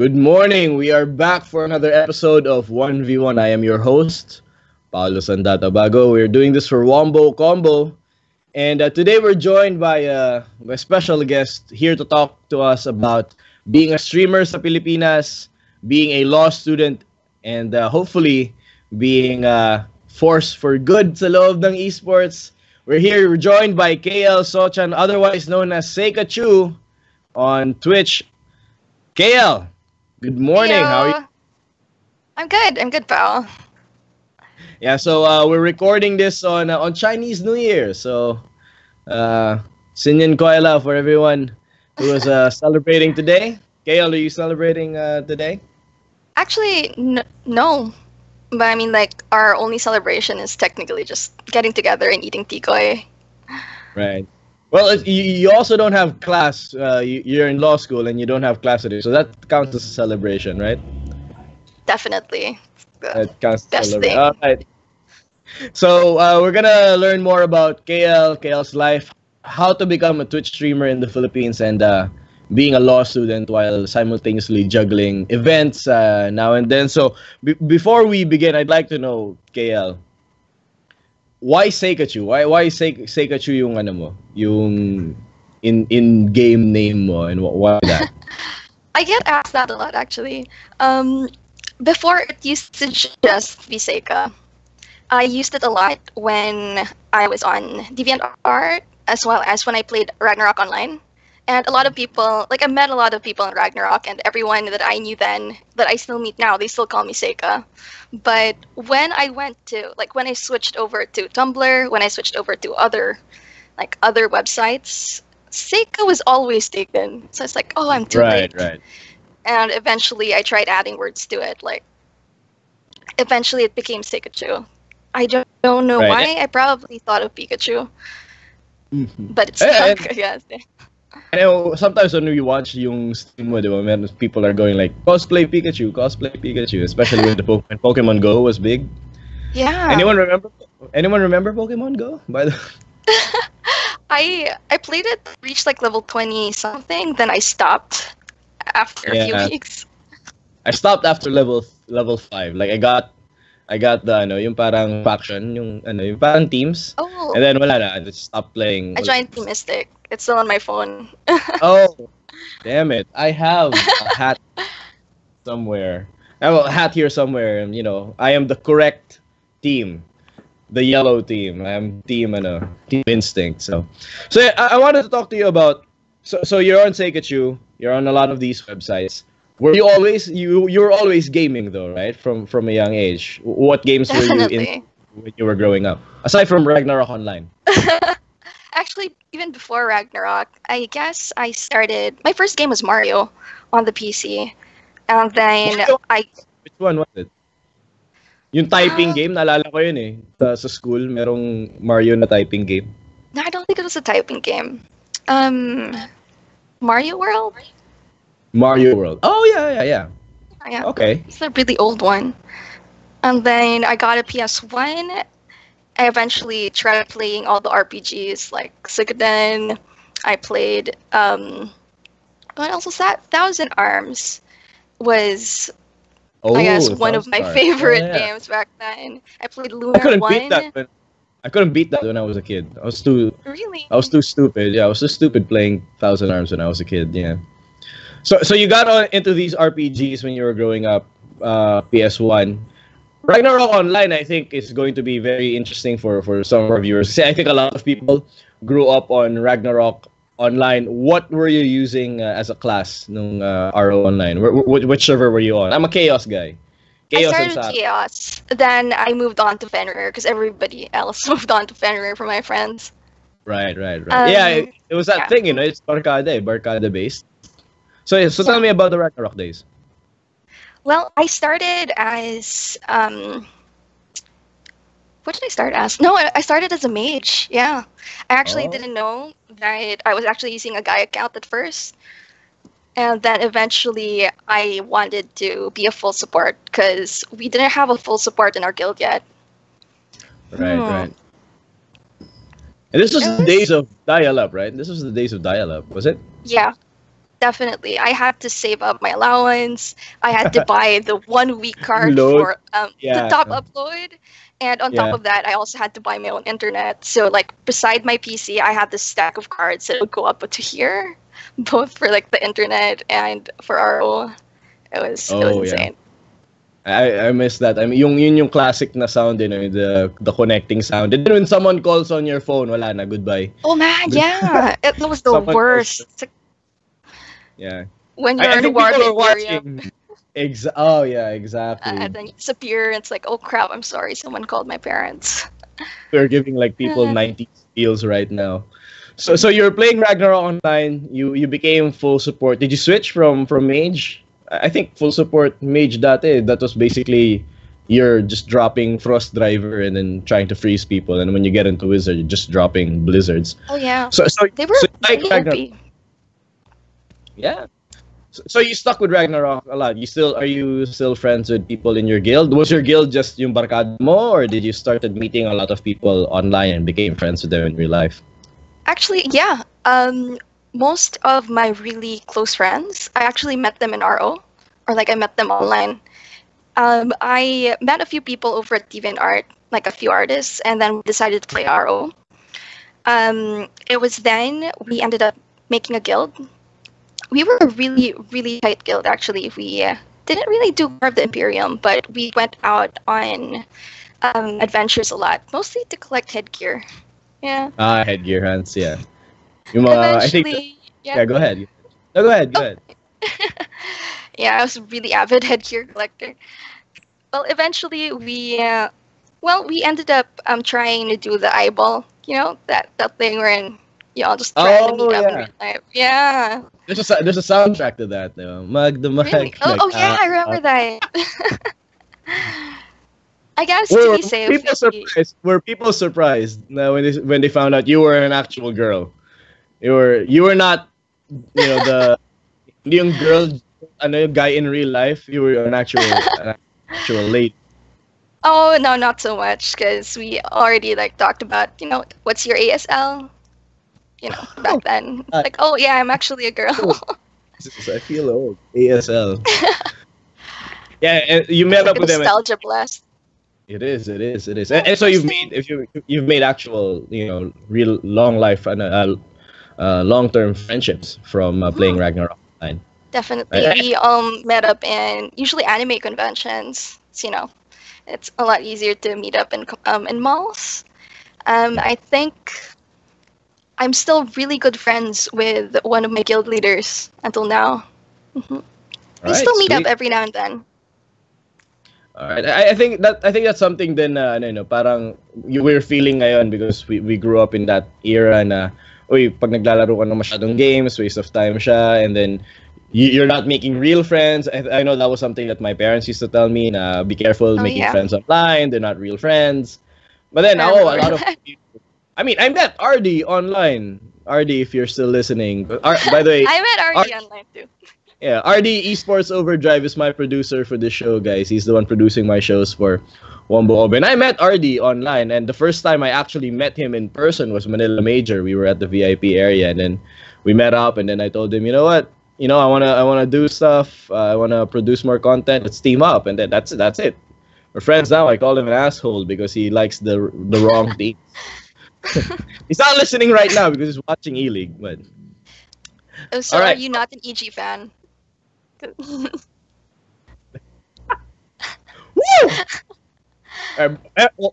Good morning! We are back for another episode of 1v1. I am your host, Paolo Sandata Bago. We're doing this for Wombo Combo. And today we're joined by a special guest here to talk to us about being a streamer sa Pilipinas, being a law student, and hopefully being a force for good sa loob ng esports. We're here, we're joined by KL Sochan, otherwise known as Seikachu on Twitch. KL, good morning. Heyo. How are you? I'm good, pal. Yeah, so we're recording this on Chinese New Year. So, Sinyan Koila for everyone who is celebrating today. KL, are you celebrating today? Actually, no. But I mean, like, our only celebration is technically just getting together and eating tikoy. Right. Well, you also don't have class. You're in law school and you don't have class today. So that counts as a celebration, right? Definitely. That counts as a celebration. All right. So we're going to learn more about KL's life, how to become a Twitch streamer in the Philippines, and being a law student while simultaneously juggling events now and then. So before we begin, I'd like to know, KL, why Seikachu? Why Seikachu yung ano mo? Yung in game name mo, and why that? I get asked that a lot, actually. Before, it used to just be Seika. I used it a lot when I was on DeviantArt, as well as when I played Ragnarok Online. And a lot of people, like, I met a lot of people in Ragnarok, and everyone that I knew then, that I still meet now, they still call me Seika. But when I went to, like, when I switched over to Tumblr, when I switched over to other websites, Seika was always taken. So it's like, oh, I'm too late. Right. And eventually I tried adding words to it. Like, eventually it became Seikachu. I don't know why. I probably thought of Pikachu. Mm-hmm. But it's stuck, I guess. I know sometimes when we watch yung stream, people are going like, cosplay Pikachu, especially when Pokemon Go was big. Yeah. Anyone remember Pokemon Go? By the I played it, reached like level 20 something, then I stopped after a few weeks. I stopped after level 5. Like I got the yung parang faction, yung yung parang teams. Oh. And then wala na, I just stopped playing. I joined Team Mystic. It's still on my phone. Oh, damn it! I have a hat somewhere. I have a hat here somewhere, and I am the correct team, the yellow team. I am team instinct. So I wanted to talk to you about. So you're on Seikachu. You're on a lot of these websites. Were you always you were always gaming though, right? From a young age. What games were you in when you were growing up? Aside from Ragnarok Online. Actually, even before Ragnarok, I guess I started. My first game was Mario on the PC, and then Which one was it? Yung typing game, naalala ko yun eh. Sa school, merong Mario na typing game. No, I don't think it was a typing game. Mario World. Mario World. Oh yeah. Okay. It's a really old one, and then I got a PS1. I eventually tried playing all the RPGs like Suikoden. I played what else was that? Thousand Arms was I guess one of my favorite games back then. I played Lunar 1. I couldn't beat that when I was a kid. I was too Really? I was too stupid. Yeah, I was too stupid playing Thousand Arms when I was a kid, yeah. So you got into these RPGs when you were growing up, PS1. Ragnarok Online, I think, is going to be very interesting for some of our viewers. See, I think a lot of people grew up on Ragnarok Online. What were you using as a class nung RO Online? Which server were you on? I'm a Chaos guy. I started Chaos. Then I moved on to Fenrir because everybody else moved on to Fenrir from my friends. Right. Yeah, it was that thing, it's barkada based. So tell me about the Ragnarok days. Well, I started as, what did I start as? No, I started as a mage, yeah. I actually didn't know that I was actually using a guy account at first. And then eventually I wanted to be a full support because we didn't have a full support in our guild yet. Right. And this was the days of dial-up, right? This was the days of dial-up, was it? Yeah. definitely. I had to save up my allowance. I had to buy the 1 week card for the top upload. And on top of that, I also had to buy my own internet. So like beside my PC, I had this stack of cards that would go up to here, both for like the internet and for RO. It was insane. I miss that. I mean, yun yung classic na sound, you know, the connecting sound. And then when someone calls on your phone, wala na, goodbye. Oh man, yeah. It was the worst. Like, yeah. When you're in War of the Imperium. Oh yeah, exactly. And then you disappear, it's like, oh crap, I'm sorry, someone called my parents. We're giving like people 90s feels right now. So you're playing Ragnarok Online, you became full support. Did you switch from mage? I think full support mage dati, that was basically you're just dropping frost driver and then trying to freeze people, and when you get into wizard, you're just dropping blizzards. Oh yeah. So they were like Ragnarok. Yeah. So you stuck with Ragnarok a lot. Are you still friends with people in your guild? Was your guild just yung barkada mo, or did you started meeting a lot of people online and became friends with them in real life? Actually, yeah. Most of my really close friends, I actually met them in RO, or like I met them online. I met a few people over at DeviantArt, like a few artists, and then we decided to play RO. It was then we ended up making a guild. We were a really, really tight guild, actually. We didn't really do War of the Imperium, but we went out on adventures a lot, mostly to collect headgear. Yeah. Headgear hunts, yeah. Go ahead. Yeah, I was a really avid headgear collector. Well, eventually we ended up trying to do the eyeball, you know, that thing wherein you all just try to meet up in real life. Yeah. There's a soundtrack to that though. Mug the Mug. Really? Oh yeah, I remember that. I guess to be safe. Were people surprised when they found out you were an actual girl? You were not, you know, the young girl, ano, guy in real life. You were an actual lady. Oh no, not so much, because we already like talked about, you know, what's your ASL, you know, back then. Like, oh yeah, I'm actually a girl. I feel old. ASL. Yeah, and you met up with them. Nostalgia blast. It is. And so you've made actual, you know, real long life and long-term friendships from playing Ragnarok Online. Definitely. We met up in usually anime conventions. So, you know, it's a lot easier to meet up in malls. I think I'm still really good friends with one of my guild leaders until now. Mm-hmm. We still meet up every now and then. All right. I think that's something then parang we're feeling ngayon, because we grew up in that era na pag naglalaro ka ng masyadong games, waste of time siya, and then you're not making real friends. I know that was something that my parents used to tell me, na be careful making friends online, they're not real friends. But then a lot of people, I met Ardy online. Ardy, if you're still listening. By the way, I met Ardy online too. Yeah, RD Esports Overdrive is my producer for this show, guys. He's the one producing my shows for Wombo Combo. And I met RD online, and the first time I actually met him in person was Manila Major. We were at the VIP area, and then we met up, and then I told him, you know what? You know, I wanna do stuff. I wanna produce more content. Let's team up, and then that's it. We're friends now. I call him an asshole because he likes the wrong team. He's not listening right now because he's watching E-League. But are you not an EG fan? Woo!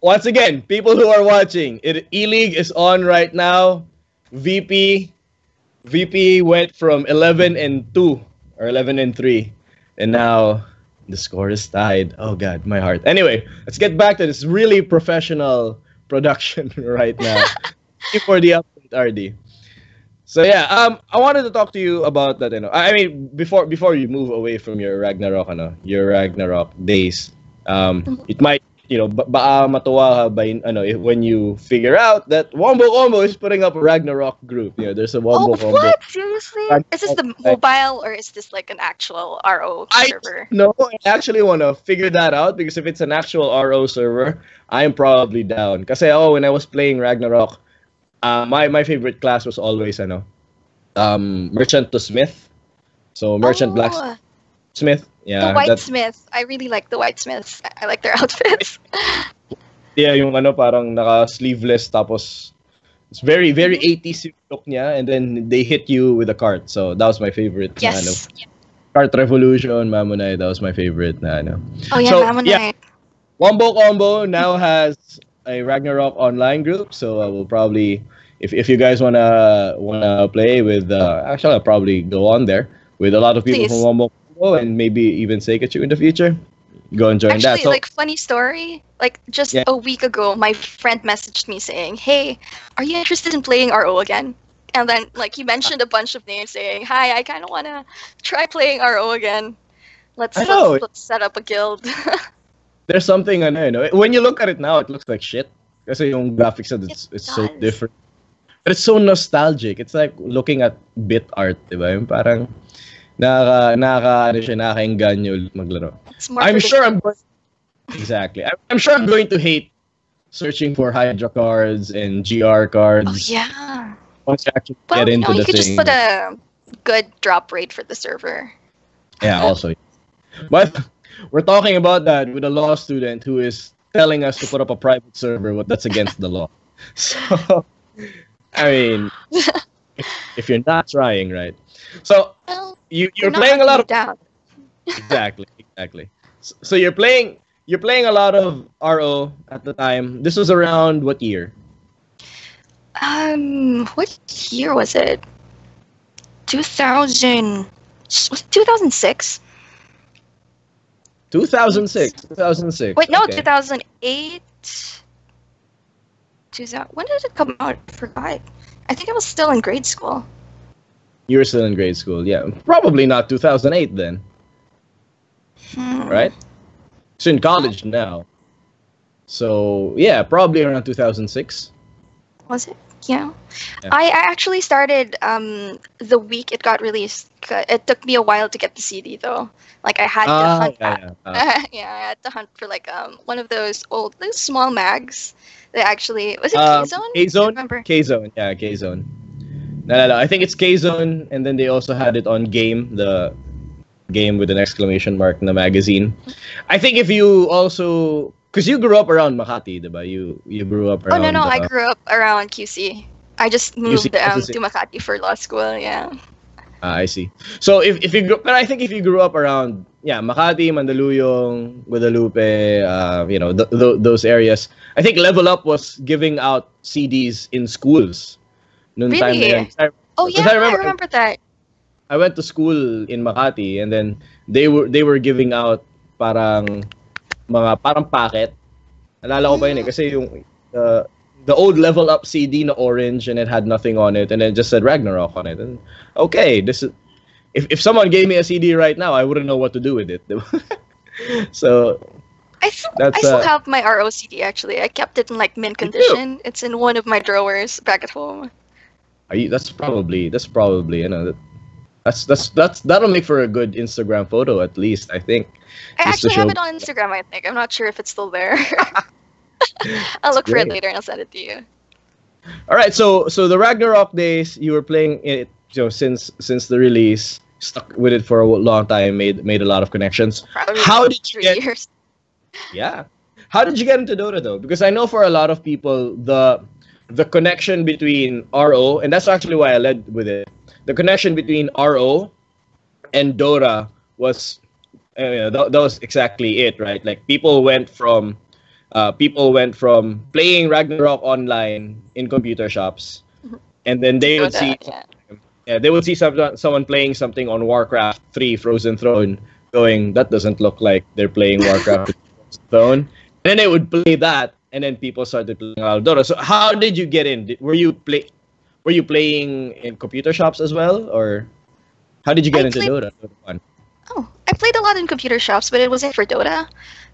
Once again, people who are watching, E-League is on right now. VP went from 11-2 or 11-3, and now the score is tied. Oh god, my heart. Anyway, let's get back to this really professional production right now. Thank you for the update, RD. So yeah, I wanted to talk to you about that. You know, I mean, before you move away from your Ragnarok, your Ragnarok days, it might, you know, matuwa by when you figure out that Wombo Combo is putting up a Ragnarok group. You know, there's a Wombo Combo. What? Seriously? Is this the mobile, or is this like an actual RO server? No, I actually want to figure that out, because if it's an actual RO server, I'm probably down. Kasi when I was playing Ragnarok, my favorite class was always merchant to smith. So merchant blacksmith. Yeah, the whitesmiths. I really like the whitesmiths. I like their outfits. Yeah, yung ano parang naka sleeveless tapos it's very very 80s look niya, and then they hit you with a cart. So that was my favorite. Yes. Na, ano, yeah. Cart Revolution, Mamonite, that was my favorite. Na, ano. Oh yeah, so, Mamonite. Yeah. Wombo Combo now has a Ragnarok Online group, so I will probably, if you guys wanna play with, actually I'll probably go on there with a lot of people from Wombo Combo and maybe even Seikachu in the future. Go and join actually, that. Actually, so, like funny story, like just a week ago, my friend messaged me saying, "Hey, are you interested in playing RO again?" And then like he mentioned a bunch of names, saying, "Hi, I kind of wanna try playing RO again. Let's set up a guild." There's something, I know, when you look at it now, it looks like shit. Because the graphics, it's so different. But it's so nostalgic. It's like looking at bit art, diba? Yung parang nakaenganyo maglaro. I'm sure I'm going to hate searching for Hydro cards and GR cards. Oh yeah. Once you actually get into the thing. You could just put a good drop rate for the server. Yeah, also. But we're talking about that with a law student who is telling us to put up a private server. Well, that's against the law. So, I mean, if you're not trying, right? So, well, you're playing a lot of down. Exactly. So you're playing a lot of RO at the time. This was around what year? What year was it? 2006. 2006. Wait, no, okay. 2008. 2000. When did it come out? I forgot. I think I was still in grade school. You were still in grade school, yeah. Probably not 2008 then. Right? It's in college now. So, yeah, probably around 2006. Was it? Yeah. I actually started the week it got released. It took me a while to get the CD though. Like I had to hunt. I had to hunt for like one of those old, those small mags. That actually was it K-Zone? K-Zone. Yeah, K-Zone. No. I think it's K-Zone, and then they also had it on GAME, the game with an exclamation mark in the magazine. I think if you also, because you grew up around Makati, diba? You grew up around. Oh no, I grew up around QC. I just moved to Makati for law school. Yeah. I see. So if you grew up around Makati, Mandaluyong, Guadalupe, you know those areas. I think Level Up was giving out CDs in schools. Really? I remember that. I went to school in Makati, and then they were giving out parang packet. Alala ko ba yun eh? Kasi yung the old Level Up CD na orange, and it had nothing on it, and it just said Ragnarok on it. And okay, this is, if someone gave me a CD right now, I wouldn't know what to do with it. So I still have my RO CD actually. I kept it in like mint condition. It's in one of my drawers back at home. That's probably you know that'll make for a good Instagram photo at least, I think. I actually have it on Instagram, I think. I'm not sure if it's still there. I'll look for it later and I'll send it to you. All right, so the Ragnarok days, you were playing it, you know, since the release, stuck with it for a long time, made a lot of connections. Probably How did you get into Dota though? Because I know for a lot of people the connection between RO, and that's actually why I led with it. The connection between RO and Dota was that was exactly it, right? Like people went from playing Ragnarok online in computer shops, and then they would see someone playing something on Warcraft 3 Frozen Throne, going, that doesn't look like they're playing Warcraft 3 Frozen Throne. And then they would play that, and then people started playing Dota. So how did you get in? Were you playing in computer shops as well, or how did you get into Dota? Oh, I played a lot in computer shops, but it wasn't for Dota.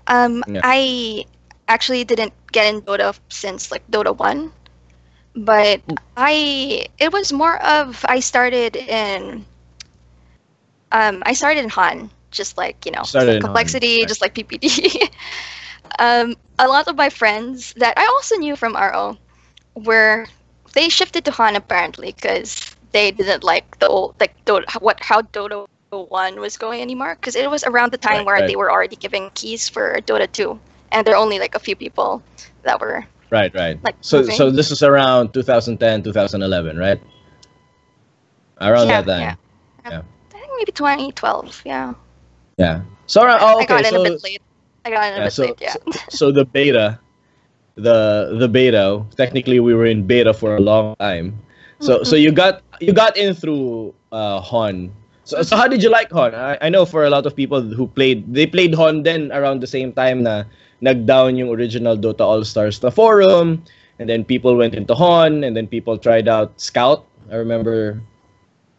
I actually didn't get in Dota since like Dota 1, but I started in Han, just like, you know, like Complexity, just like PPD. A lot of my friends that I also knew from RO they shifted to Han apparently because they didn't like the old, like Dota, how Dota 1 was going anymore, because it was around the time where they were already giving keys for Dota 2, and there are only like a few people that were like moving. So this is around 2010, 2011, right? Around that time. Yeah. I think maybe 2012. Yeah. Yeah. So around, oh, okay, I got in a bit late. So the beta, the beta. Technically, we were in beta for a long time. So so you got in through Hon. So how did you like Hon? I know for a lot of people who played Hon then around the same time na nagdown yung original Dota All Stars na forum, and then people went into Hon, and then people tried out Scout. I remember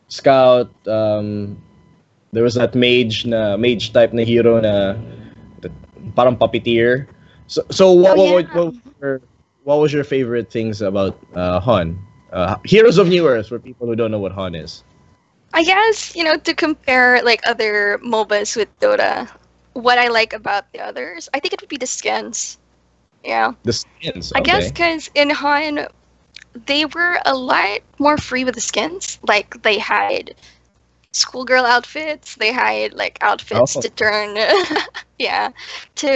Scout. There was that mage type na hero na parang puppeteer. So what was your favorite things about Hon? Heroes of New Earth, for people who don't know what Hon is. I guess, you know, to compare like other MOBAs with Dota, what I like about the others, I think it would be the skins. Yeah. The skins. Okay. I guess because in Hon, they were a lot more free with the skins. Like they had schoolgirl outfits. They hide like outfits to turn, to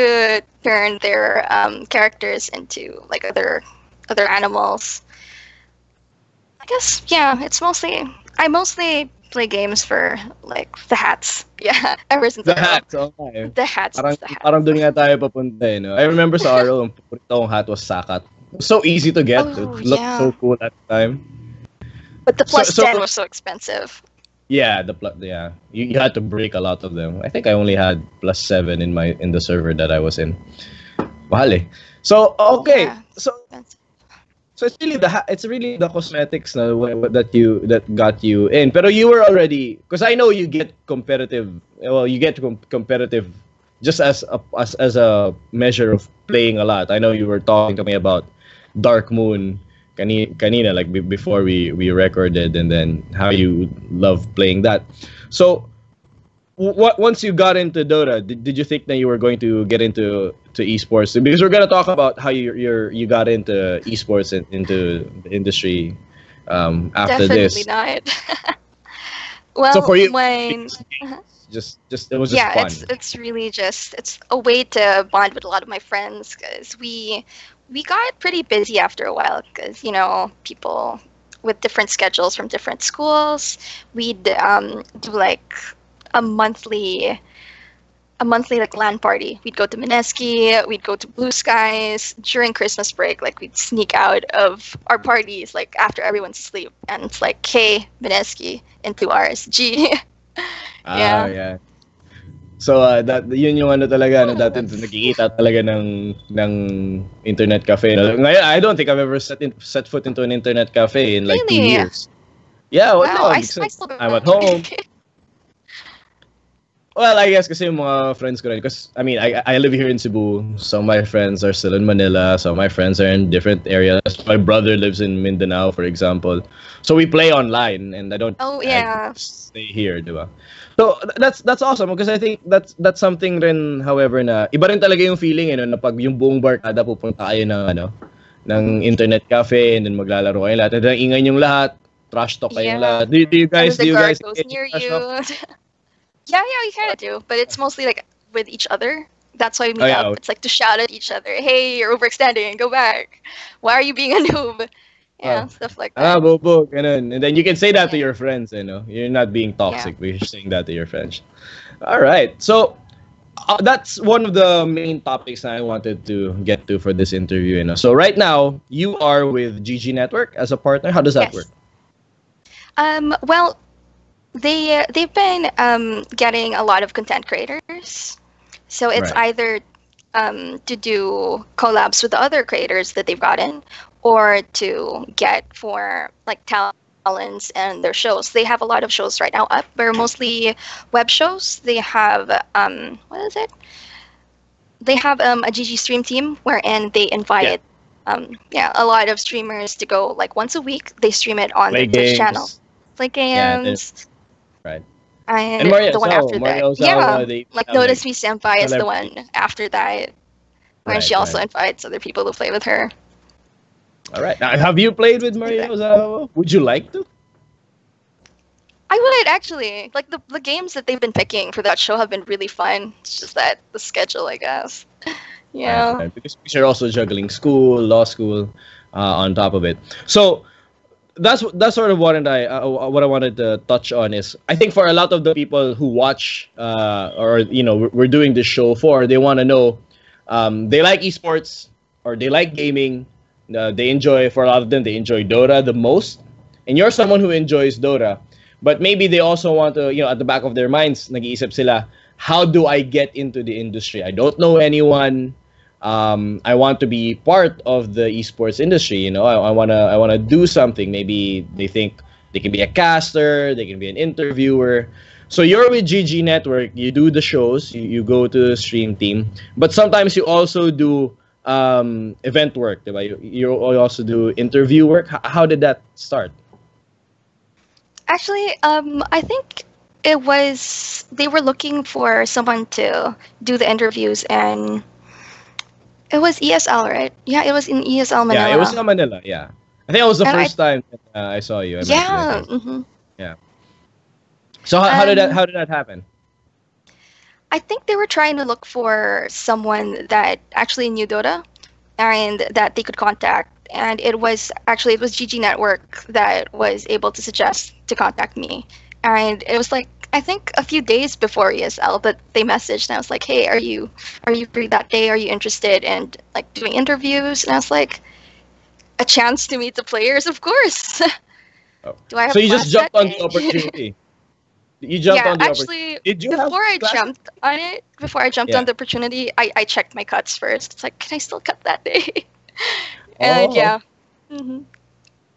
turn their characters into like other animals. I guess it's mostly I play games for like the hats. Yeah, ever since the hats. Okay. The hats. Parang doon nga tayo papunta, eh, no? I remember sa RO, yung hat was sakat. So easy to get. It looked so cool at the time. But the plus 10 was so expensive. Yeah, you had to break a lot of them. I think I only had plus 7 in the server that I was in. Vale. So so it's really the cosmetics na, that got you in. Pero you were already, because I know you get competitive. Well, you get competitive just as a measure of playing a lot. I know you were talking to me about Dark Moon kanina, like before we recorded, and then how you love playing that. So once you got into Dota, did you think that you were going to get into esports? Because we're going to talk about how you got into esports and into the industry after this. Definitely not. Well, so for you, just it was just fun. It's really just a way to bond with a lot of my friends, because we got pretty busy after a while, because, you know, people with different schedules from different schools, we'd do like a monthly like LAN party. We'd go to Mineski, we'd go to Blue Skies during Christmas break. Like we'd sneak out of our parties like after everyone's asleep, and it's like, hey, Mineski into RSG. Yeah. So yun yung ano talaga na dati nakikita talaga ng internet cafe. Ngayon, I don't think I've ever set foot into an internet cafe in like 2 years. Yeah, well, wow, no, I'm at home. Well, I guess kasi yung mga friends ko rin, because I mean, I live here in Cebu. Some of my friends are still in Manila. Some of my friends are in different areas. My brother lives in Mindanao, for example. So we play online, and I don't stay here, diba? So that's awesome, because I think that's something rin, however, na iba rin talaga yung feeling, eh, no, na pag yung buong barkada pupunta kayo ng internet cafe, and then maglalaro kayo lahat, and then ingay yung lahat, trash talk kayong lahat. Do you guys goes near you. Yeah, you kind of do, but it's mostly like with each other. That's why we meet up. It's like to shout at each other, hey, you're overextending, go back, why are you being a noob? Yeah, stuff like that. Bobo, ganun. And then you can say that to your friends, you know. You're not being toxic, but you're saying that to your friends. All right. So that's one of the main topics that I wanted to get to for this interview, you know. So right now, you are with GG Network as a partner. How does that work? Well, they've been getting a lot of content creators. So it's either to do collabs with the other creators that they've gotten, or to get for like talents and their shows. They have a lot of shows right now up. They're mostly web shows. They have They have a GG stream team wherein they invite a lot of streamers to go like once a week. They stream it on their Twitch channel. Play games. Yeah, right. And Mario, the one after that. Yeah. Like Notice Me Senpai is the one after that, where she also invites other people to play with her. All right. Now, have you played with Mario Ozawa? Would you like to? I would, actually. Like, the games that they've been picking for that show have been really fun. It's just that, the schedule, I guess. Yeah. Right, because you're also juggling school, law school, on top of it. So, that's sort of what I wanted to touch on is, I think for a lot of the people who watch, or, you know, we're doing this show for, they want to know, they like esports, or they like gaming, they enjoy, for a lot of them, they enjoy Dota the most. And you're someone who enjoys Dota. But maybe they also want to, you know, at the back of their minds, nag-iisip sila, how do I get into the industry? I don't know anyone. I want to be part of the esports industry, you know. I wanna do something. Maybe they think they can be a caster, they can be an interviewer. So you're with GG Network, you do the shows, you go to the stream team, but sometimes you also do event work, right? You also do interview work. How did that start? Actually, I think it was, they were looking for someone to do the interviews, and it was ESL, right? Yeah, it was in ESL Manila. Yeah, it was in Manila, yeah. I think it was the first time that, I saw you. Yeah. Mm-hmm. Yeah. So how did that happen? I think they were trying to look for someone that actually knew Dota and that they could contact. And it was GG Network that was able to suggest to contact me. And it was like, I think a few days before ESL, but they messaged and I was like, hey, are you free that day? Are you interested in like doing interviews? And I was like, a chance to meet the players, of course. Oh. Do I have so you just jumped on the opportunity. You jumped on the opportunity. Did you before I jumped on it, before I jumped on the opportunity, I checked my cuts first. It's like, can I still cut that day? And yeah. Mm-hmm.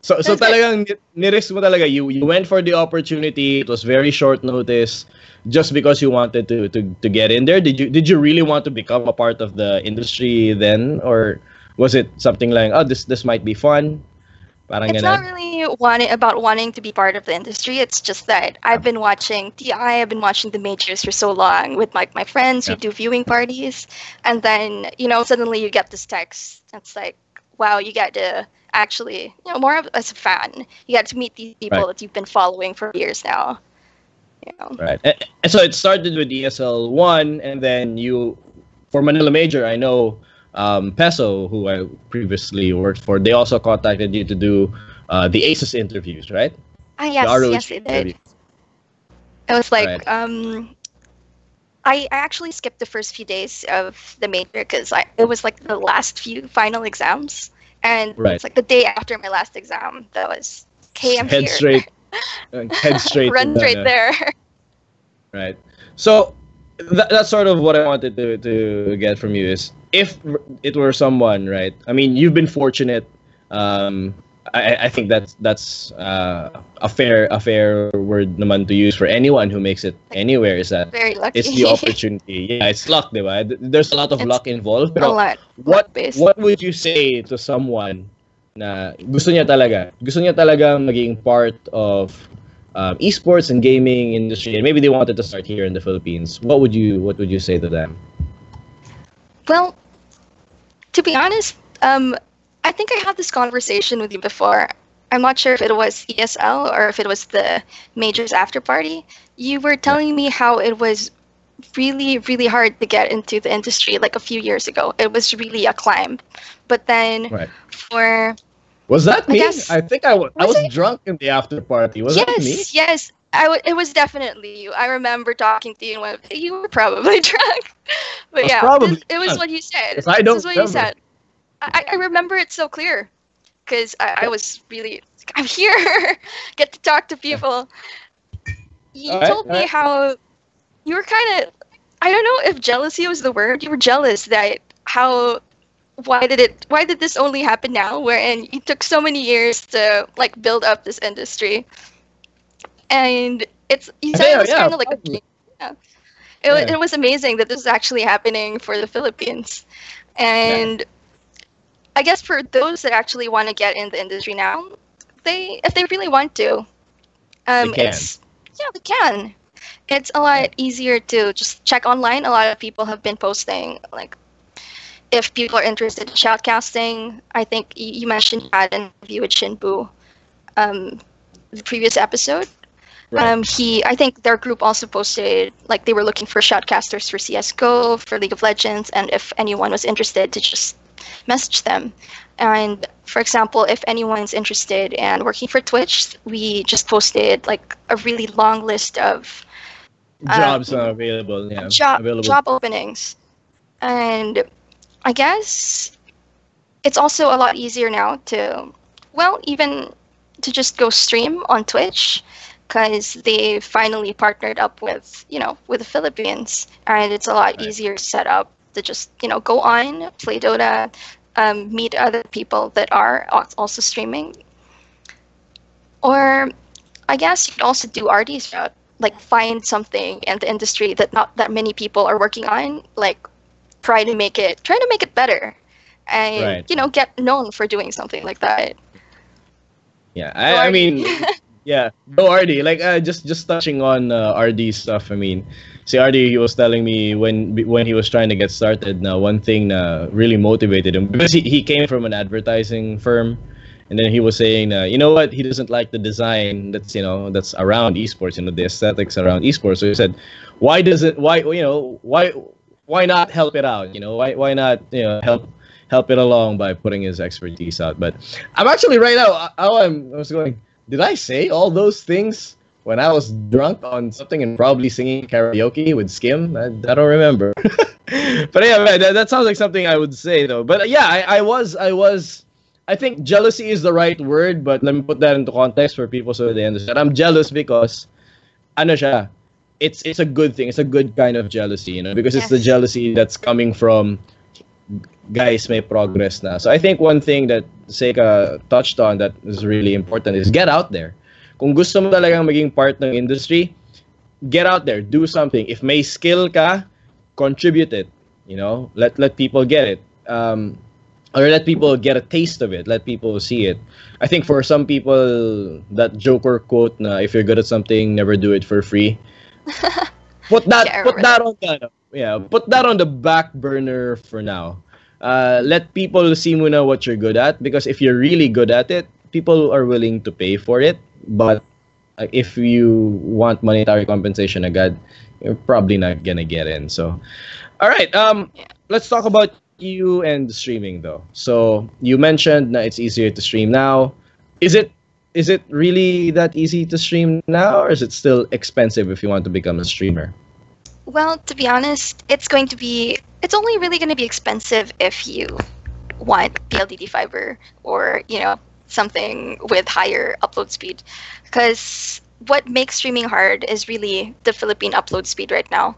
So talagang ni-risk mo talaga, you went for the opportunity. It was very short notice, just because you wanted to get in there. Did you really want to become a part of the industry then, or was it something like, oh, this might be fun? Parang it's ganun. Not really wanting to be part of the industry. It's just that I've been watching TI, I've been watching the majors for so long with like my friends who do viewing parties, and then you know suddenly you get this text. It's like, wow, you get to actually, you know, more of as a fan, you get to meet these people that you've been following for years now. You know? Right. And so it started with ESL1, and then you, for Manila Major, I know Peso, who I previously worked for, they also contacted you to do the ACES interviews, right? Yes, they did. It was like, I actually skipped the first few days of the major because it was like the last few final exams. And it's like the day after my last exam. That was, okay, I'm here. Head straight. Run straight there. Right. So that's sort of what I wanted to get from you is, if it were someone, right? I mean, you've been fortunate. I think that's a fair word naman to use for anyone who makes it anywhere is that very lucky. It's the opportunity. Yeah, it's luck, right? There's a lot of luck involved. Pero what would you say to someone na gusto niya talaga maging part of esports and gaming industry, and maybe they wanted to start here in the Philippines? What would you say to them? Well, to be honest, I think I had this conversation with you before. I'm not sure if it was ESL or if it was the majors after party. You were telling me how it was really, really hard to get into the industry like a few years ago. It was really a climb. But then Was that me? I think I was drunk in the after party. Was that me? Yes. It was definitely you. I remember talking to you and went, you were probably drunk. But yeah, it was what you said. This is what you said. I remember it so clear because I was really, I'm here, get to talk to people. You told me how you were kind of, I don't know if jealousy was the word, you were jealous that why did this only happen now, wherein it took so many years to like build up this industry. And you said it was kind of like a It was amazing that this is actually happening for the Philippines. And I guess for those that actually want to get in the industry now, if they really want to, they can. They can. It's a lot easier to just check online. A lot of people have been posting, like, if people are interested in shoutcasting. I think you mentioned you had an interview with Shinbu, the previous episode. Right. I think their group also posted, like, they were looking for shoutcasters for CSGO, for League of Legends, and if anyone was interested, to just message them. And for example, if anyone's interested in working for Twitch, we just posted like a really long list of jobs are available. Yeah, job openings. And I guess it's also a lot easier now to, well, even to just go stream on Twitch, because they finally partnered up with, you know, with the Philippines, and it's a lot easier to set up, to just, you know, go on, play Dota, meet other people that are also streaming. Or I guess you could also do RD's route, like find something in the industry that not that many people are working on, like try to make it better, and you know, get known for doing something like that. Yeah, I mean, yeah, go RD. Like just touching on RD stuff. I mean, see, RD, he was telling me when he was trying to get started. Now, one thing that really motivated him, because he came from an advertising firm, and then he was saying, you know what, he doesn't like the design that's around esports, you know, the aesthetics around esports. So he said, why not help it out? You know, why not, you know, help it along by putting his expertise out. But I'm actually right now, I was going, did I say all those things when I was drunk on something and probably singing karaoke with Skim? I don't remember. But yeah, man, that sounds like something I would say though. But yeah, I think jealousy is the right word, but let me put that into context for people so they understand. I'm jealous because, ano siya, it's a good thing. It's a good kind of jealousy, you know, because it's the jealousy that's coming from guys may progress now. So I think one thing that Seika touched on that is really important is get out there. Kung gusto mo talagang maging part ng industry, get out there, do something. If may skill ka, contribute it. You know, let people get it, or let people get a taste of it. Let people see it. I think for some people, that Joker quote, na, "If you're good at something, never do it for free." Put that on the back burner for now. Let people see muna what you're good at, because if you're really good at it, people are willing to pay for it. But if you want monetary compensation agad, you're probably not gonna get in. So, all right, let's talk about you and streaming though. So you mentioned that it's easier to stream now. Is it really that easy to stream now, or is it still expensive if you want to become a streamer? Well, to be honest, it's only really going to be expensive if you want PLDT fiber or, you know, something with higher upload speed. Because what makes streaming hard is really the Philippine upload speed right now.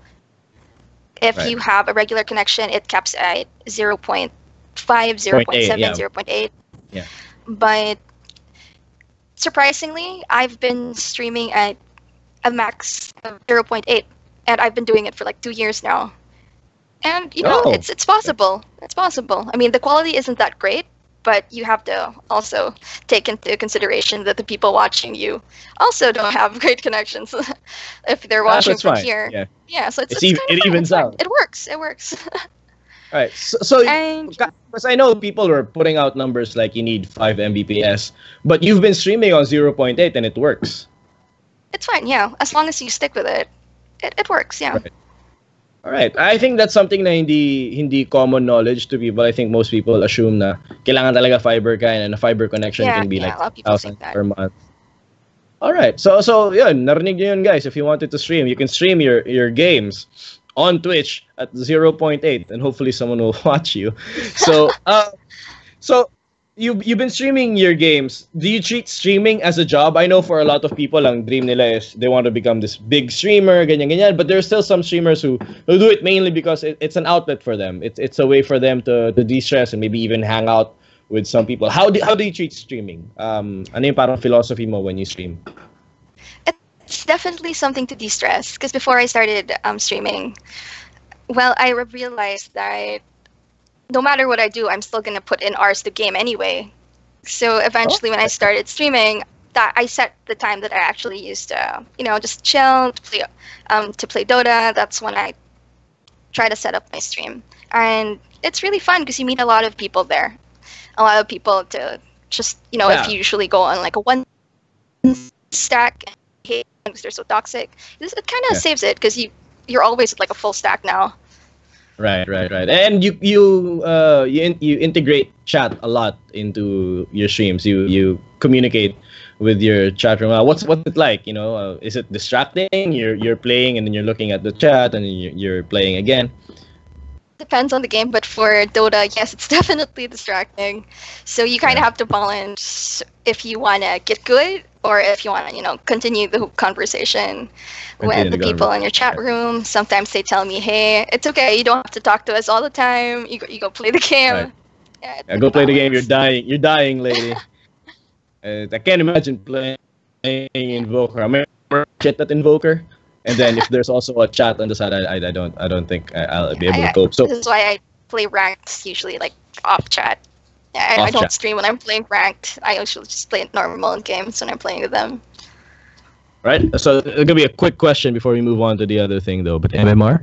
If you have a regular connection, it caps at 0.5, 0.7, 0.8. Yeah. But surprisingly, I've been streaming at a max of 0.8, and I've been doing it for like 2 years now. And you know, it's possible. It's possible. I mean, the quality isn't that great, but you have to also take into consideration that the people watching you also don't have great connections. If they're watching from here, so it evens out. It works. All right. So, because I know people are putting out numbers like you need 5 Mbps, but you've been streaming on 0.8 and it works. It's fine, yeah. As long as you stick with it, it works, yeah. Right. All right. I think that's something na hindi common knowledge to people. I think most people assume na kailangan talaga fiber ka, and a fiber connection can be like 1,000 per month. All right. So yun, narinig niyo yun, guys. If you wanted to stream, you can stream your games on Twitch at 0.8, and hopefully someone will watch you. So, so you've been streaming your games. Do you treat streaming as a job? I know for a lot of people, ang dream nila is they want to become this big streamer, ganyan ganyan. But there's still some streamers who do it mainly because it's an outlet for them. It's a way for them to de-stress and maybe even hang out with some people. How do you treat streaming? Ano yung parang philosophy mo when you stream? It's definitely something to de-stress, because before I started streaming, well, I realized that no matter what I do, I'm still going to put in hours to game anyway. So eventually when I started streaming, that I set the time that I actually used to, you know, just chill, to play Dota. That's when I try to set up my stream. And it's really fun because you meet a lot of people there. A lot of people to just, you know, if you usually go on like a one stack hate because they're so toxic. It kind of saves it because you're always at like a full stack now. Right. And you integrate chat a lot into your streams. You communicate with your chat room. What's it like? You know, is it distracting? You're playing and then you're looking at the chat and you're playing again. Depends on the game, but for Dota, yes, it's definitely distracting. So you kind of have to balance if you want to get good or if you want to, you know, continue the conversation with the people in your chat room. Sometimes they tell me, hey, it's okay, you don't have to talk to us all the time. You go play the game. Right. Yeah, go play the game. You're dying, lady. I can't imagine playing Invoker. I remember chat that Invoker. And then if there's also a chat on the side, I don't think I'll be able to cope. So this is why I play ranked usually, like off chat. Yeah, I don't stream when I'm playing ranked. I usually just play normal games when I'm playing with them. Right. So it's gonna be a quick question before we move on to the other thing, though. But MMR.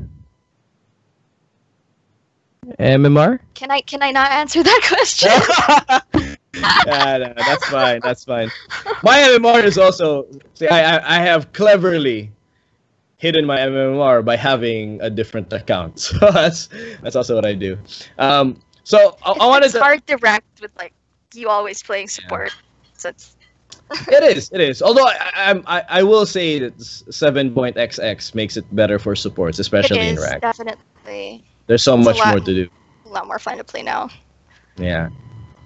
MMR. Can I not answer that question? Yeah, no, that's fine. That's fine. My MMR is also. See, I have cleverly hidden my MMR by having a different account, so that's also what I do. So I wanted it's hard to rank with like you always playing support, so it's it is. Although I will say that 7.xx makes it better for supports, especially in rank. Definitely. There's so much more to do. A lot more fun to play now. Yeah.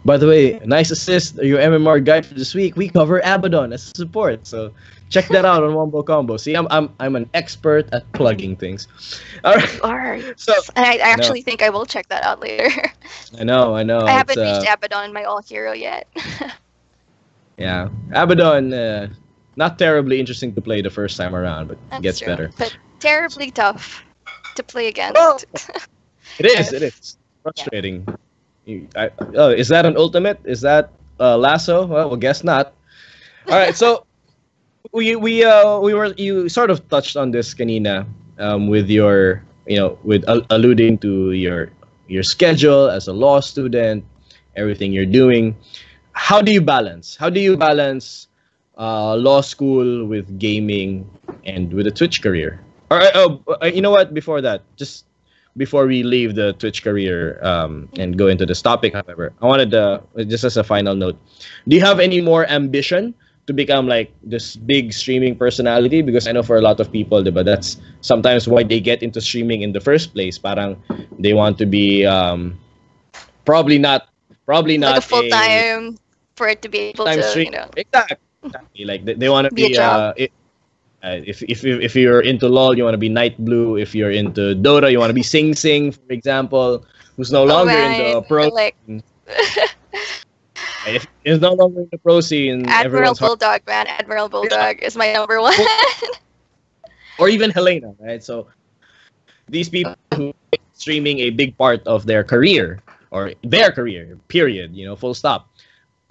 By the way, nice assist, your MMR guide for this week. We cover Abaddon as support, so check that out on Wombo Combo. See, I'm an expert at plugging things. All right. You are. So, I actually think I will check that out later. I know. I haven't reached Abaddon, my all-hero yet. Yeah. Abaddon, not terribly interesting to play the first time around, but it gets better. But terribly tough to play against. Well, it is. Frustrating. Yeah. Is that an ultimate? Is that lasso? Well, guess not. All right, so you sort of touched on this kanina with your alluding to your schedule as a law student, everything you're doing. How do you balance? Law school with gaming and with a Twitch career? All right, you know what? Before that, just before we leave the Twitch career and go into this topic, however, I wanted to, just as a final note, do you have any more ambition to become like this big streaming personality? Because I know for a lot of people, but that's sometimes why they get into streaming in the first place. Parang they want to be probably not like a full time for it to be able to exactly like they want to be if you're into LOL, you want to be Night Blue. If you're into Dota, you want to be Sing Sing, for example, who's no longer in the pro scene. If it's no longer in the pro scene. Admiral Bulldog, man. Admiral Bulldog is my number one. Or even Helena, right? So these people who are streaming a big part of their career, or their career, period, you know, full stop.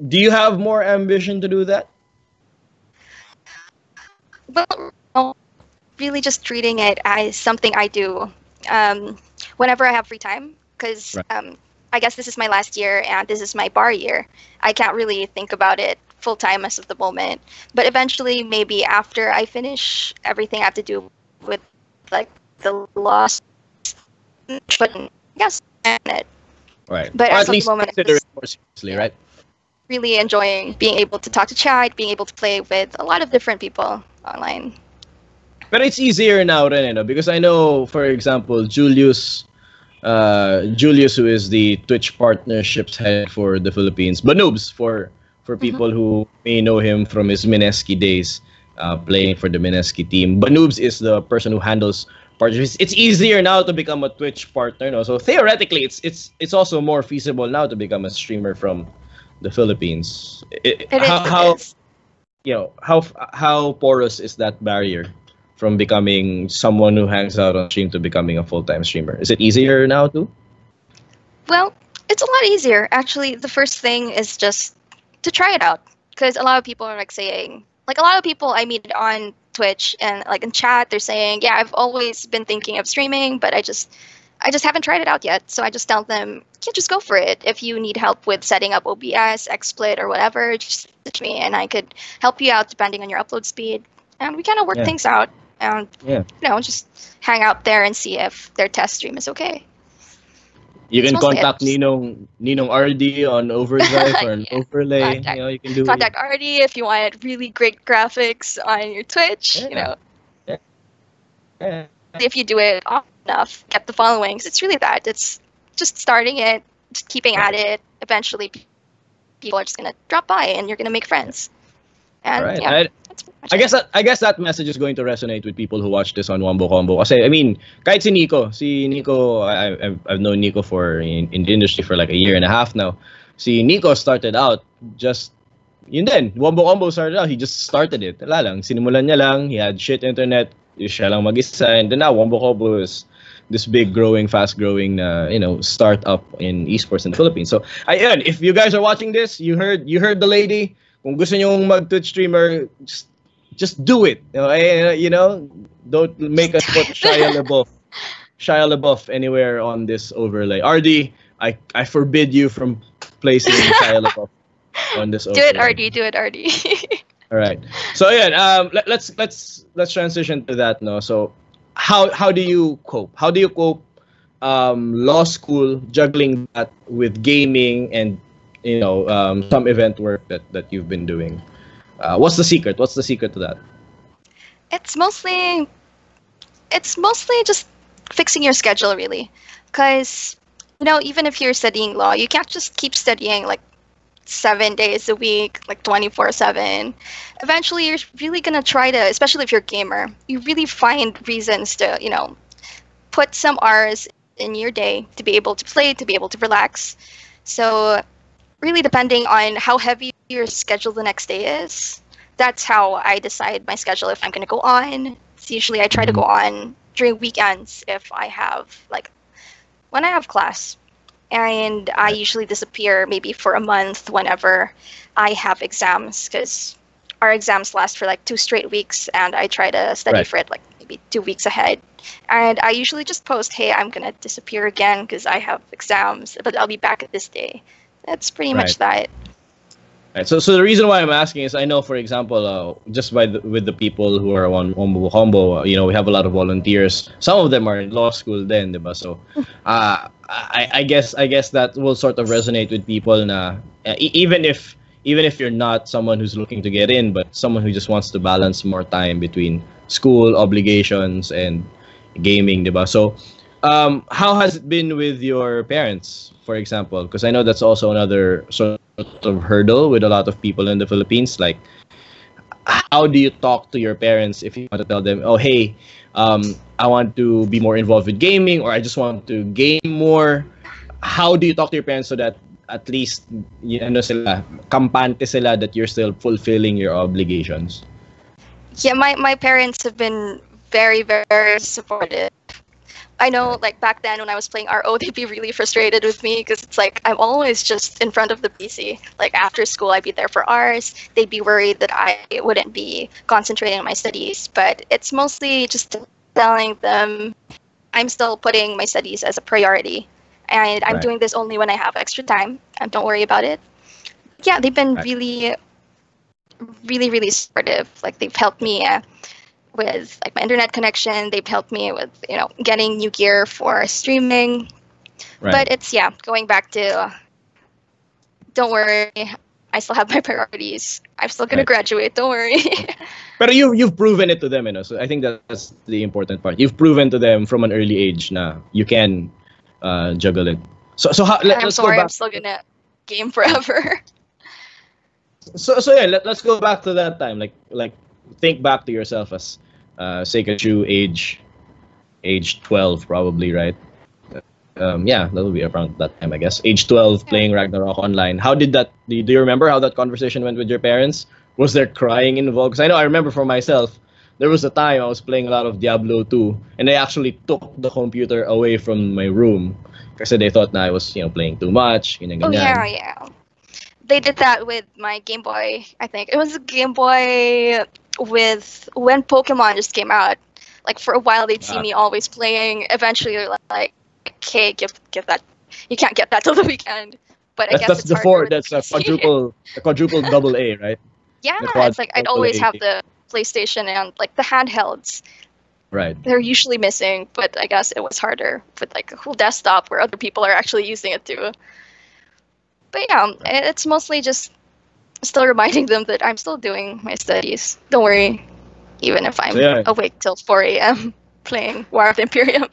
Do you have more ambition to do that? Well, really just treating it as something I do whenever I have free time, because I guess this is my last year and this is my bar year. I can't really think about it full time as of the moment, but eventually maybe after I finish everything I have to do with like the law, but I guess it. Right. But at least consider it more seriously, right? Really enjoying being able to talk to chat, being able to play with a lot of different people online. But it's easier now, Reneno, because I know, for example, Julius, who is the Twitch partnerships head for the Philippines, Banoobs, for people who may know him from his Mineski days, playing for the Mineski team. Banoobs is the person who handles partnerships. It's easier now to become a Twitch partner, no? So theoretically, it's also more feasible now to become a streamer from the Philippines. How porous is that barrier from becoming someone who hangs out on stream to becoming a full-time streamer? Is it easier now too? Well, it's a lot easier. Actually, the first thing is just to try it out, because a lot of people are like saying, like a lot of people I meet on Twitch and like in chat, they're saying, yeah, I've always been thinking of streaming, but I just haven't tried it out yet. So I just tell them, yeah, just go for it. If you need help with setting up OBS, XSplit, or whatever, just message me and I could help you out depending on your upload speed. and we kind of work things out and you know, just hang out there and see if their test stream is okay. You can contact Ninong RD on Overdrive or an overlay. You know, you can do contact RD if you want really great graphics on your Twitch. You know, if you do it often enough, get the followings. It's really that. It's just starting it, just keeping at it. Eventually, people are just gonna drop by, and you're gonna make friends. And I guess that message is going to resonate with people who watch this on Wombo Combo. I mean, kahit si Nico, I've known Nico for in the industry for like a year and a half now. Si Nico started out just yun din. Wombo Combo started out. He just started it. Talagang sinimulan niya lang. He had shit internet. Siya lang mag-isa, and then now Wombo Combo is this big, growing, fast-growing, you know, startup in esports in the Philippines. So, ayan, if you guys are watching this, you heard the lady. Kung gusto nyong mag-Twitch streamer, just do it. You know, don't make us put Shia LaBeouf anywhere on this overlay. RD, I forbid you from placing Shia LaBeouf on this overlay. Do it, RD. All right. So yeah, let's transition to that now. So how do you cope? How do you cope law school, juggling that with gaming and, you know, some event work that you've been doing? What's the secret? What's the secret to that? It's mostly just fixing your schedule, really. Because, you know, even if you're studying law, you can't just keep studying like 7 days a week, like 24/7. Eventually, you're really going to try to, especially if you're a gamer, you really find reasons to, you know, put some hours in your day to be able to play, to be able to relax. So really depending on how heavy your schedule the next day is, that's how I decide my schedule if I'm going to go on. So usually I try to go on during weekends if I have, like, when I have class. And I usually disappear maybe for a month whenever I have exams, because our exams last for like 2 straight weeks, and I try to study for it like maybe 2 weeks ahead. And I usually just post, hey, I'm going to disappear again because I have exams, but I'll be back at this day. That's pretty much that. Right. So the reason why I'm asking is I know, for example, just with the people who are on Wombo Combo, you know, we have a lot of volunteers. Some of them are in law school then, diba? So I guess that will sort of resonate with people. Even if you're not someone who's looking to get in, but someone who just wants to balance more time between school obligations and gaming, diba? So how has it been with your parents, for example? Because I know that's also another sort of hurdle with a lot of people in the Philippines. Like, how do you talk to your parents if you want to tell them, oh, hey, I want to be more involved with gaming, or I just want to game more? How do you talk to your parents so that at least, you know, sila, kampante sila that you're still fulfilling your obligations? Yeah, my parents have been very, very supportive. I know, like, back then when I was playing RO, they'd be really frustrated with me because it's like I'm always just in front of the PC. Like, after school, I'd be there for hours. They'd be worried that I wouldn't be concentrating on my studies. But it's mostly just telling them I'm still putting my studies as a priority. And I'm doing this only when I have extra time. And don't worry about it. Yeah, they've been really, really, really supportive. Like, they've helped me with like my internet connection. They've helped me with, you know, getting new gear for streaming. But it's, yeah, going back to, don't worry, I still have my priorities. I'm still gonna graduate. Don't worry. But you've proven it to them, you know. So I think that's the important part. You've proven to them from an early age now you can juggle it. So how, let's go back. I'm still gonna game forever. So yeah, let's go back to that time. Like think back to yourself as Seikachu, age 12 probably, right? Yeah, that would be around that time, I guess. Age 12, playing Ragnarok Online. How did that? Do you remember how that conversation went with your parents? Was there crying involved? Because I know I remember for myself, there was a time I was playing a lot of Diablo 2, and they actually took the computer away from my room because they thought I was, you know, playing too much. Ganyan. Oh yeah. They did that with my Game Boy. I think it was a Game Boy. With when Pokemon just came out, like, for a while they'd see me always playing. Eventually they're like, okay, give that, you can't get that till the weekend. But I guess that's the 4, that's a quadruple double A, right? Yeah, it's like I'd always have the PlayStation and like the handhelds. Right. They're usually missing, but I guess it was harder with like a whole desktop where other people are actually using it too. But yeah, it's mostly just still reminding them that I'm still doing my studies. Don't worry, even if I'm awake till 4 a.m. playing War of the Imperium.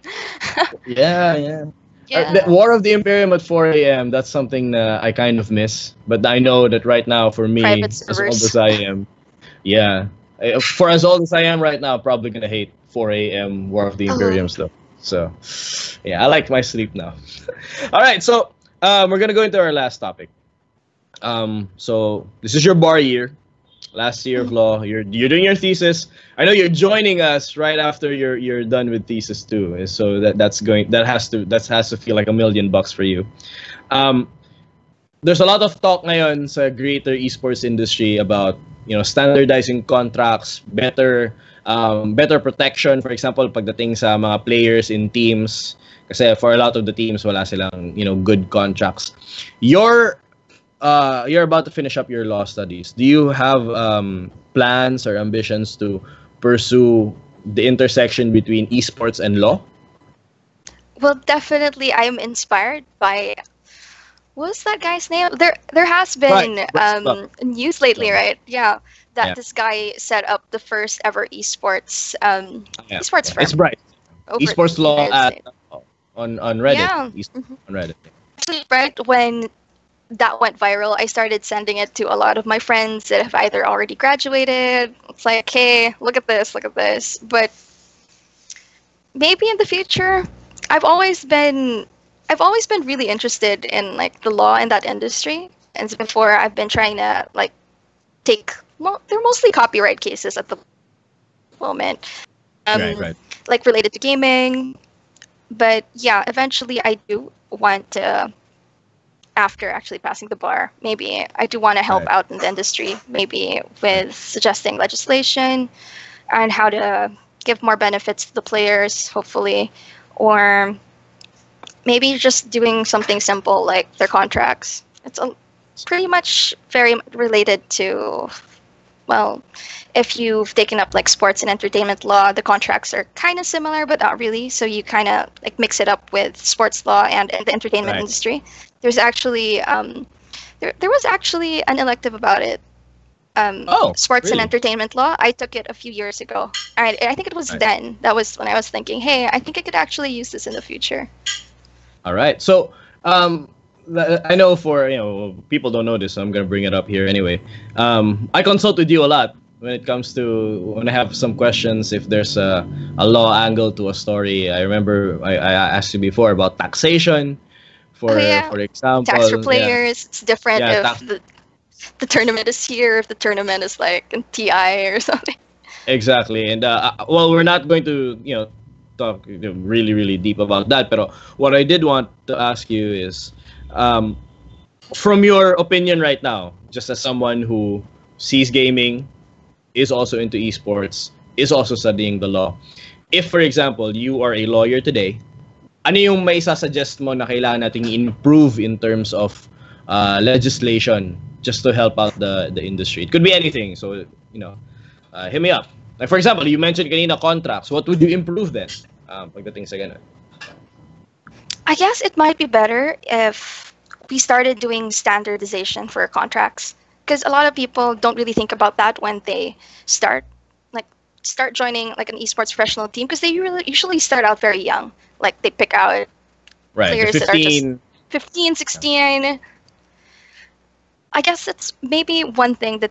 War of the Imperium at 4 a.m. That's something I kind of miss. But I know that right now, for me, as old as I am, for as old as I am right now, probably gonna hate 4 a.m. War of the Imperium stuff. So, yeah, I like my sleep now. All right, so we're gonna go into our last topic. So this is your bar year, last year of law. You're doing your thesis. I know you're joining us right after you're done with thesis too. So that has to feel like $1 million bucks for you. There's a lot of talk ngayon sa greater esports industry about, you know, standardizing contracts, better protection, for example, pagdating sa mga players in teams. Kasi for a lot of the teams, wala silang, you know, good contracts. You're about to finish up your law studies. Do you have plans or ambitions to pursue the intersection between esports and law? Well, definitely, I'm inspired by, what's that guy's name? There has been news lately, right? Yeah, that this guy set up the first ever esports esports firm. It's right. Esports law on Reddit. Yeah. On Reddit. Actually, right when that went viral, I started sending it to a lot of my friends that have either already graduated. It's like, hey, look at this. But maybe in the future, I've always been really interested in like the law in that industry. And before, I've been trying to like they're mostly copyright cases at the moment, like related to gaming. But yeah, eventually I do want to, after actually passing the bar, maybe I do want to help out in the industry, maybe with suggesting legislation and how to give more benefits to the players, hopefully, or maybe just doing something simple like their contracts. It's pretty much very related to, well, if you've taken up like sports and entertainment law, the contracts are kind of similar, but not really. So you kind of like mix it up with sports law and the entertainment industry. There's actually, there was actually an elective about it. Sports and entertainment law. I took it a few years ago. I think it was then. That was when I was thinking, hey, I think I could actually use this in the future. All right. So, I know for, you know, people don't know this, so I'm going to bring it up here anyway. I consult with you a lot when it comes to, when I have some questions, if there's a law angle to a story. I remember I asked you before about taxation, for example. Tax for players, it's different if the tournament is here, if the tournament is like in TI or something. Exactly. And, well, we're not going to, you know, talk really, really deep about that. But what I did want to ask you is, from your opinion right now, just as someone who sees gaming, is also into esports, is also studying the law, if, for example, you are a lawyer today, ano yung may isasuggest mo na kailangan nating improve in terms of legislation just to help out the industry? It could be anything. So, you know, hit me up. Like, for example, you mentioned kanina contracts. What would you improve then? Pagdating sa ganun? I guess it might be better if we started doing standardization for contracts, because a lot of people don't really think about that when they start joining like an esports professional team, because they really usually start out very young. Like they pick out players that are just 15, 16. Yeah. I guess it's maybe one thing that,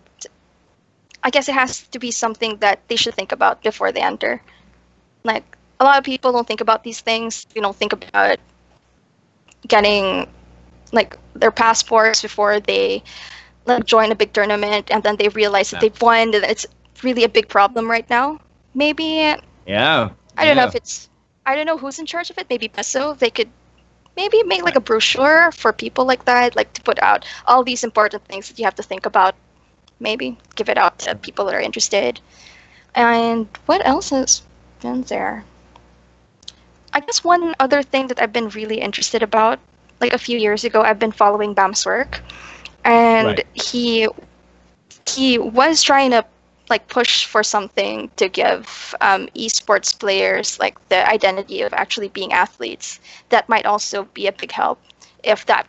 I guess it has to be something that they should think about before they enter. Like a lot of people don't think about these things. They don't think about getting like their passports before they like join a big tournament, and then they realize that they've won, and it's really a big problem right now. Maybe I don't know if it's, I don't know who's in charge of it. Maybe Peso. They could maybe make like a brochure for people like that, like to put out all these important things that you have to think about. Maybe give it out to people that are interested. And what else is in there? I guess one other thing that I've been really interested about, like a few years ago, I've been following Bam's work, and he was trying to like push for something to give esports players like the identity of actually being athletes. That might also be a big help if that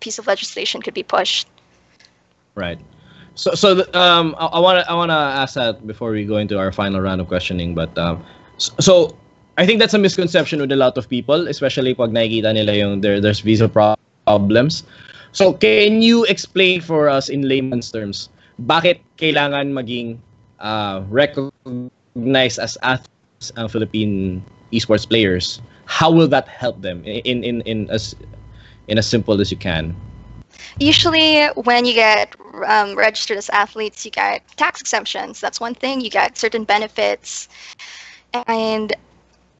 piece of legislation could be pushed. Right. So I wanna ask that before we go into our final round of questioning. But so I think that's a misconception with a lot of people, especially pag nakikita nila yung there's visa problems. So can you explain for us in layman's terms bakit kailangan maging recognized as athletes ang Philippine esports players? How will that help them in as simple as you can? Usually, when you get registered as athletes, you get tax exemptions. That's one thing. You get certain benefits. And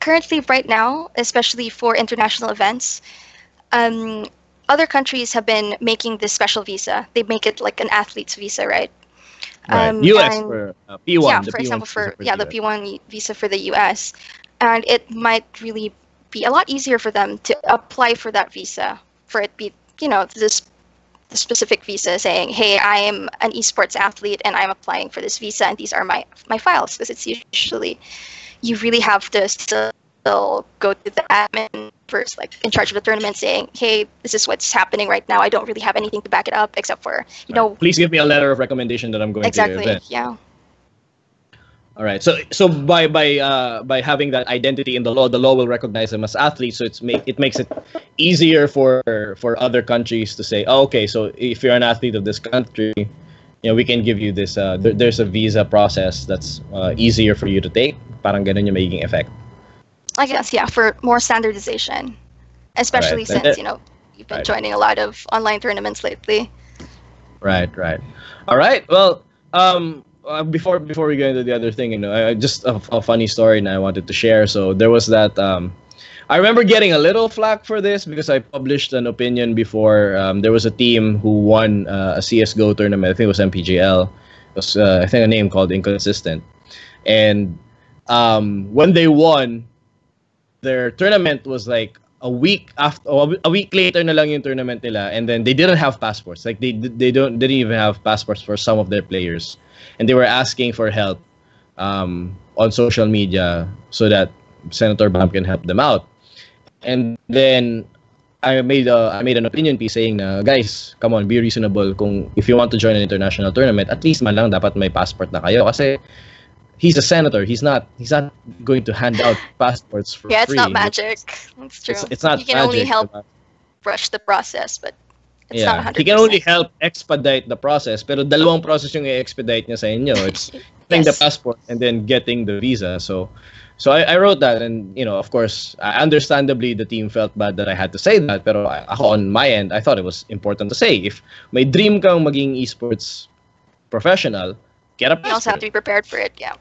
currently, right now, especially for international events, other countries have been making this special visa. They make it like an athlete's visa, right? Right. US and, for P1. Yeah, for P1 example, the P1 visa for the US. And it might really be a lot easier for them to apply for that visa, for it be, you know, the specific visa saying, hey, I am an esports athlete and I'm applying for this visa and these are my files. Because it's usually, you really have to still go to the admin first, like in charge of the tournament, saying, hey, this is what's happening right now. I don't really have anything to back it up except for, you know. Please give me a letter of recommendation that I'm going to the event. Exactly, yeah. All right. So by having that identity in the law will recognize them as athletes. So it makes it easier for other countries to say, oh, okay, so if you're an athlete of this country, you know, we can give you this. There's a visa process that's easier for you to take. Parang ganun yung magiging effect. I guess, yeah, for more standardization, especially right. Since you know you've been right. Joining a lot of online tournaments lately. Right. Right. All right. Well. Before we go into the other thing, you know, just a funny story and I wanted to share. So there was that. I remember getting a little flack for this because I published an opinion before. There was a team who won a CSGO tournament. I think it was MPGL. It was I think a name called Inconsistent. And when they won, their tournament was like a week later na lang yung tournament nila, and then they didn't have passports. Like they didn't even have passports for some of their players. And they were asking for help on social media so that Senator Bam can help them out. And then I made an opinion piece saying, guys, come on, be reasonable. Kung if you want to join an international tournament, at least man lang dapat may passport na kayo. Kasi he's a senator. He's not going to hand out passports for free. Yeah, it's not magic. That's true. It's not. You can magic, only help rush the process, but. It's yeah, he can only help expedite the process. Pero dalawang process yung i-expedite niya sa inyo. It's getting the passport and then getting the visa. So I wrote that, and you know, of course, understandably, the team felt bad that I had to say that. Pero ako on my end, I thought it was important to say. If may dream kang maging esports professional, get a passport. You also have to be prepared for it. Yeah.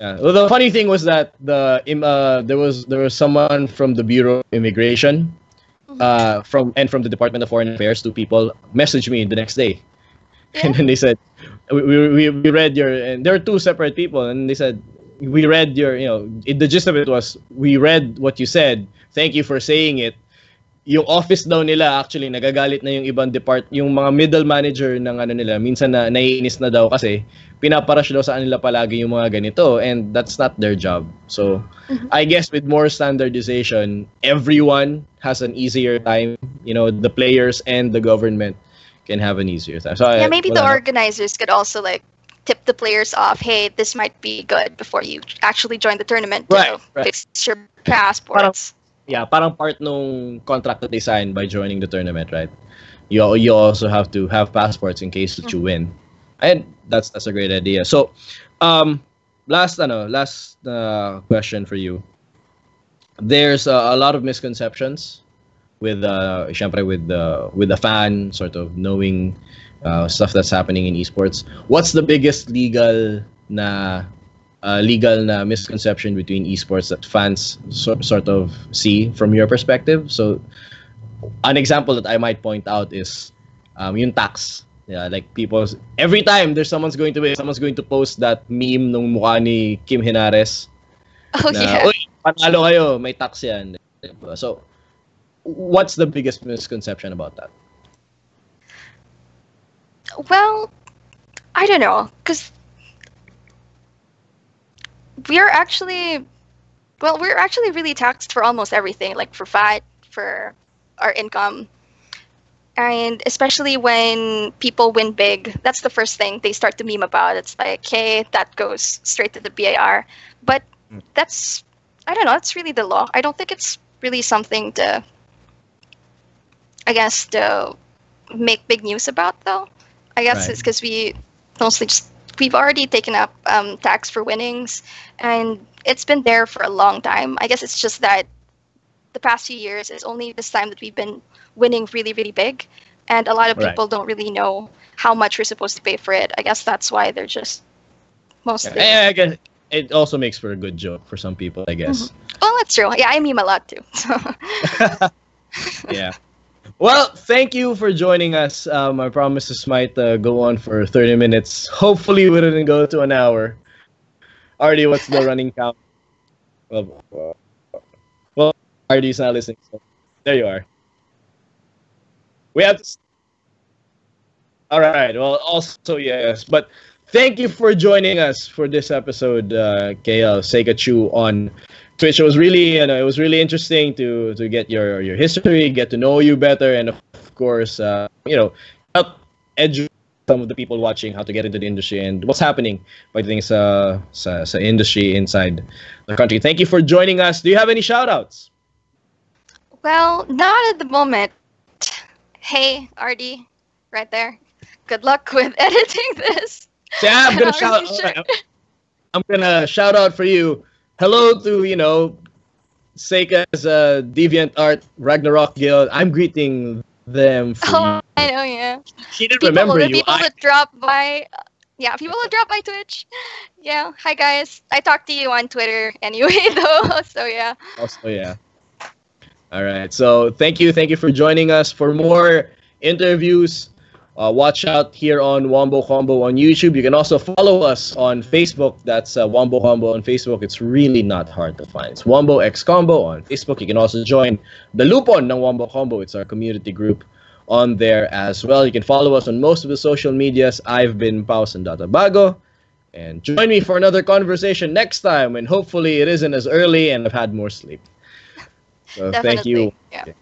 Yeah. Well, the funny thing was that there was someone from the Bureau of Immigration. From the Department of Foreign Affairs, two people messaged me the next day, yeah. And then they said, "We read your." And there are two separate people, and they said, "We read your." You know, the gist of it was, "We read what you said. Thank you for saying it." Yung office daw nila actually nagagalit na yung ibang yung mga middle manager ng ano nila minsan na naiinis na daw kasi pinaparash daw sa nila palagi yung mga ganito, and that's not their job. So I guess with more standardization, everyone has an easier time, you know, the players and the government can have an easier time. So yeah, maybe the organizers could also like tip the players off, hey, this might be good before you actually join the tournament, right, you know, right. Fix your passports. Yeah, parang part nung contract that they sign by joining the tournament, right? You also have to have passports in case that you win, and that's a great idea. So, last question for you. There's a lot of misconceptions with the fan sort of knowing stuff that's happening in esports. What's the biggest legal misconception between esports that fans sort of see from your perspective? So an example that I might point out is yung tax. Yeah, like people every time there's someone's going to post that meme nung mukha ni Kim Henares. Oh na, yeah. Uy, panalo kayo, may tax yan. So what's the biggest misconception about that? Well, I don't know, cuz we're actually really taxed for almost everything, like for fat, for our income. And especially when people win big, that's the first thing they start to meme about. It's like, hey, that goes straight to the BAR. But that's, I don't know, that's really the law. I don't think it's really something to, I guess, to make big news about, though. I guess it's because we mostly just, we've already taken up tax for winnings, and it's been there for a long time. I guess it's just that the past few years is only this time that we've been winning really, really big, and a lot of people don't really know how much we're supposed to pay for it. I guess that's why they're just mostly... Yeah, I guess it also makes for a good joke for some people, I guess. Mm-hmm. Well, that's true. Yeah, I meme a lot, too. So. Yeah. Well, thank you for joining us. I promise this might go on for 30 minutes. Hopefully, we didn't go to an hour. Ardy, what's the running count? Well, Ardy's not listening, so there you are. We have to... All right. Well, also, yes. But thank you for joining us for this episode, KL Seikachu on Twitch. It was really, you know, it was really interesting to get your history, get to know you better, and of course, you know, help educate some of the people watching how to get into the industry and what's happening by things sa industry inside the country. Thank you for joining us. Do you have any shout-outs? Well, not at the moment. Hey, RD, right there. Good luck with editing this. Yeah, I'm gonna shout out for you. Hello to, you know, Seika's DeviantArt Ragnarok Guild. I'm greeting them. For you. I know, yeah. She didn't remember you. People that drop by, yeah, people that drop by Twitch. Yeah, hi guys. I talk to you on Twitter anyway, though. So yeah. Also, yeah. All right. So thank you for joining us. For more interviews, watch out here on Wombo Combo on YouTube. You can also follow us on Facebook. That's Wombo Combo on Facebook. It's really not hard to find. It's Wombo X Combo on Facebook. You can also join the Lupon ng Wombo Combo. It's our community group on there as well. You can follow us on most of the social medias. I've been Paolo Sandata Bago. And join me for another conversation next time, and hopefully it isn't as early and I've had more sleep. So definitely, thank you. Yeah.